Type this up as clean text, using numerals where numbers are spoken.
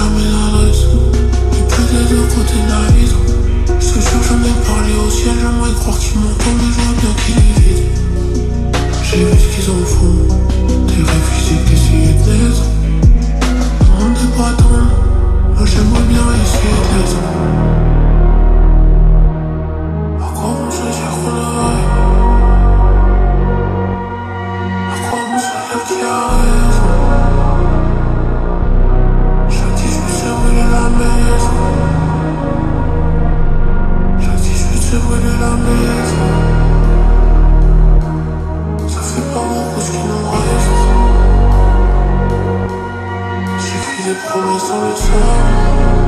fermer la raison. Et puis les deux côtés de la vitre. Je te jure, j'en ai parlé au ciel, j'aimerais croire qu'ils m'entendent, mais je vois bien qu'il est vide. J'ai vu ce qu'ils en font, des rêves physiques d'essayer de naître. On ne peut pas attendre, moi j'aimerais bien essayer de l'être. À quoi bon se dire qu'on arrête? À quoi bon se dire qu'il arrête? J'active plus ce brûler la maison. J'active plus ce brûler la maison. Promise on the sun.